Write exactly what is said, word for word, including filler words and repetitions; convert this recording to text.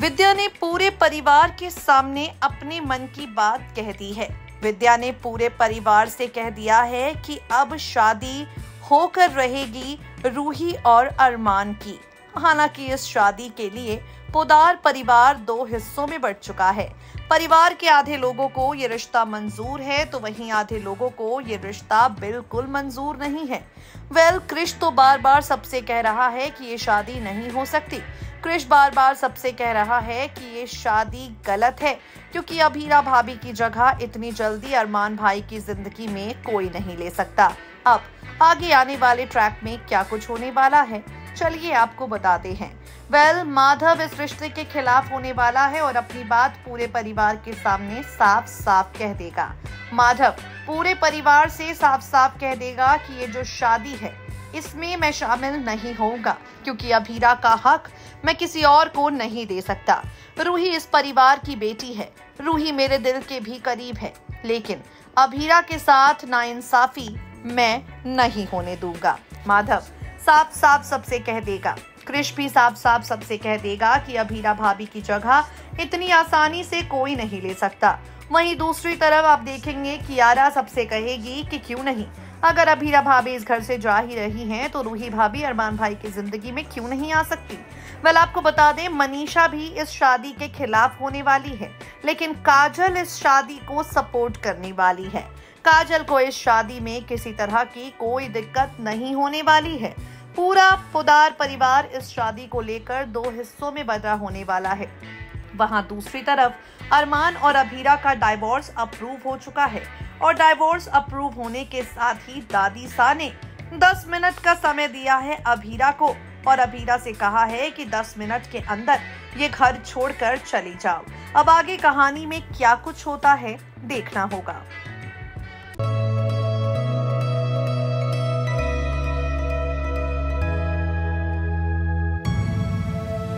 विद्या ने पूरे परिवार के सामने अपने मन की बात कह दी है। विद्या ने पूरे परिवार से कह दिया है कि अब शादी होकर रहेगी रूही और अरमान की। हालांकि इस शादी के लिए पोद्दार परिवार दो हिस्सों में बंट चुका है। परिवार के आधे लोगों को ये रिश्ता मंजूर है तो वहीं आधे लोगों को ये रिश्ता बिल्कुल मंजूर नहीं है। वेल क्रिश तो बार बार सबसे कह रहा है कि ये शादी नहीं हो सकती। क्रिश बार बार सबसे कह रहा है कि ये शादी गलत है क्योंकि अभीरा भाभी की जगह इतनी जल्दी अरमान भाई की जिंदगी में कोई नहीं ले सकता। अब आगे आने वाले ट्रैक में क्या कुछ होने वाला है चलिए आपको बताते हैं। वेल well, माधव इस रिश्ते के खिलाफ होने वाला है और अपनी बात पूरे परिवार के सामने साफ साफ कह देगा। माधव पूरे परिवार से साफ साफ कह देगा कि ये जो शादी है इसमें मैं शामिल नहीं होऊंगा क्योंकि अभीरा का हक मैं किसी और को नहीं दे सकता। रूही इस परिवार की बेटी है, रूही मेरे दिल के भी करीब है, लेकिन अभीरा के साथ नाइंसाफी मैं नहीं होने दूंगा। माधव साफ साफ सबसे कह देगा। क्रिश भी साफ साफ सबसे कह देगा कि अभीरा भाभी की जगह इतनी आसानी से कोई नहीं ले सकता। वहीं दूसरी तरफ आप देखेंगे कि यारा सबसे कहेगी कि क्यों नहीं, अगर अभीरा भाभी इस घर से जा ही रही हैं तो रूही भाभी अरमान भाई की जिंदगी में क्यों नहीं आ सकती। वेल आपको बता दें मनीषा भी इस शादी के खिलाफ होने वाली है, लेकिन काजल इस शादी को सपोर्ट करने वाली है। काजल को इस शादी में किसी तरह की कोई दिक्कत नहीं होने वाली है। पूरा पोद्दार परिवार इस शादी को लेकर दो हिस्सों में बंटा होने वाला है। वहां दूसरी तरफ अरमान और अभीरा का डाइवोर्स अप्रूव हो चुका है और डाइवोर्स अप्रूव होने के साथ ही दादी सा ने दस मिनट का समय दिया है अभीरा को और अभीरा से कहा है कि दस मिनट के अंदर ये घर छोड़कर चली जाओ। अब आगे कहानी में क्या कुछ होता है देखना होगा।